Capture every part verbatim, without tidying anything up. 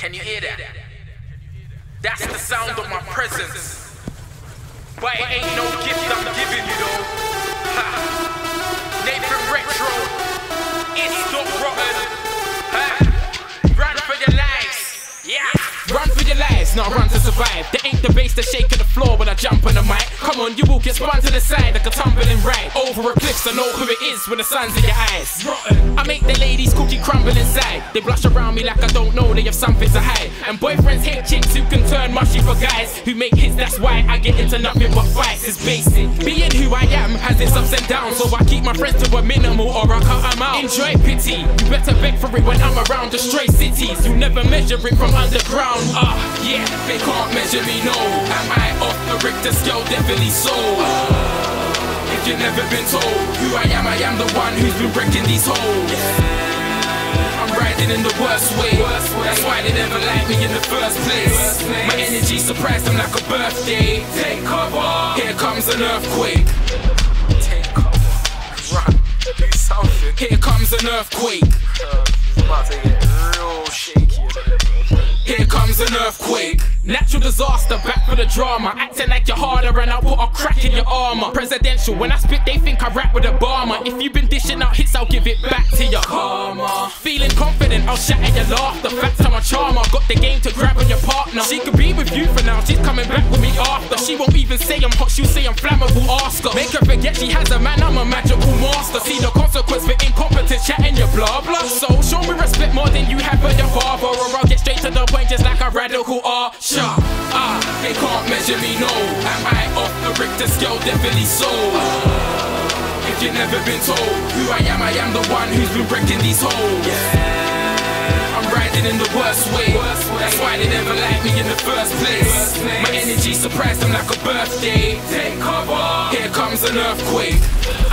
Can you hear that? That's the sound of my presence. But it ain't no gift I'm giving you though. Ha. Nathan Retro, it's Dot Rotten. Ha. Run for your lives. Yeah. Run for your lives, not run to survive. They ain't the bass, the shake of the floor when I jump on the mic. Come on, you will get spun to the side like a tumbling right. Over a cliff, so know who it is when the sun's in your eyes. Rotten. I make the ladies cookie crumble inside. They blush around me like I don't know they have something to hide. And boyfriends hate chicks who can turn mushy for guys who make hits, that's why I get into nothing but fights. It's basic. Being who I am has its ups and downs, so I keep my friends to a minimal or I cut them out. Enjoy pity, you better beg for it when I'm around the stray cities. You never measure it from underground. Ah, uh, yeah, they can't measure me, no. Am I off the Richter scale? Definitely so. uh, If you've never been told who I am, I am the one who's been wrecking these holes. yeah. I'm riding in the worst way. worst way That's why they never liked me in the first place, first place. My energy surprised them like a birthday. Take cover, here comes an earthquake. Take cover, run, do something. Here comes an earthquake. uh, It's about to get real shaky in there. Here comes an earthquake. Natural disaster, back for the drama. Acting like you're harder and I'll put a crack in your armor. Presidential, when I spit they think I rap with a bomber. If you've been dishing out hits, I'll give it back to your karma. Feeling confident, I'll shatter your laughter. Facts, I'm a charmer, got the game to grab on your partner. She could be with you for now, she's coming back with me after. She won't even say I'm hot, she'll say I'm flammable, ask her. Make her forget she has a man, I'm a magical master. See the consequence for incompetence, chatting your blah blah. So show me respect more than you have for your father, or I'll get straight to the point just like a radical archer. Ah, they can't measure me, no. Am I off the Richter scale? Definitely so. uh, If you've never been told who I am, I am the one who's been wrecking these holes. yeah. I'm riding in the worst way. worst way That's why they never liked me in the first place, first place. My energy surprised them like a birthday. Take cover, here comes an earthquake.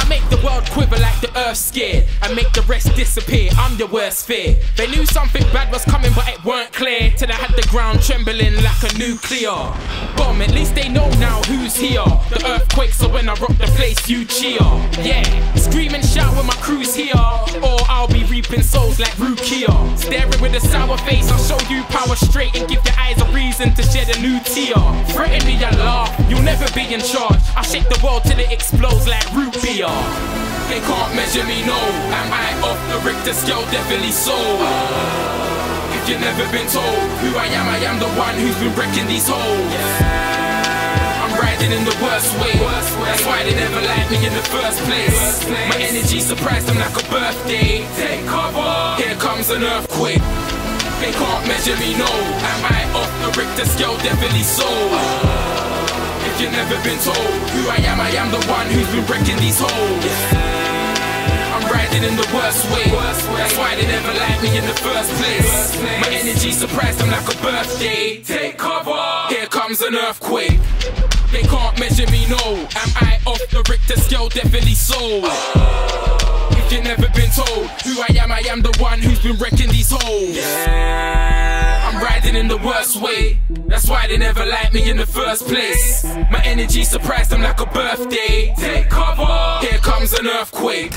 Make the world quiver like the earth scared, and make the rest disappear. I'm your worst fear. They knew something bad was coming, but it weren't clear till I had the ground trembling like a nuclear bomb. At least they know now who's here. The earthquake, so when I rock the place, you cheer. Yeah, scream and shout when my crew's here, or I'll be reaping souls like Rukia. Staring with a sour face, I'll show you power straight and give your eyes a reason to shed a new tear. Threaten me, I laugh. You'll never be in charge. I'll shake the world till it explodes like root beer. They can't measure me, no. Am I off the Richter scale? Definitely so. uh, If you've never been told who I am, I am the one who's been wrecking these holes. yeah. I'm riding in the worst way. worst way That's why they never liked me in the first place, first place. My energy surprised them like a birthday. Take cover, here comes an earthquake. They can't measure me, no. Am I off the Richter scale? Definitely so. uh, If you've never been told who I am, I am the one who's been wrecking these holes. yeah. I'm riding in the worst way. worst way That's why they never liked me in the first place, first place. My energy surprised them like a birthday. Take cover, here comes an earthquake. They can't measure me, no. Am I off the Richter scale? Definitely so. oh. If you've never been told who I am, I am the one who's been wrecking these holes. yeah. I'm riding in the worst way. That's why they never liked me in the first place. My energy surprised them like a birthday. Take cover, here comes an earthquake.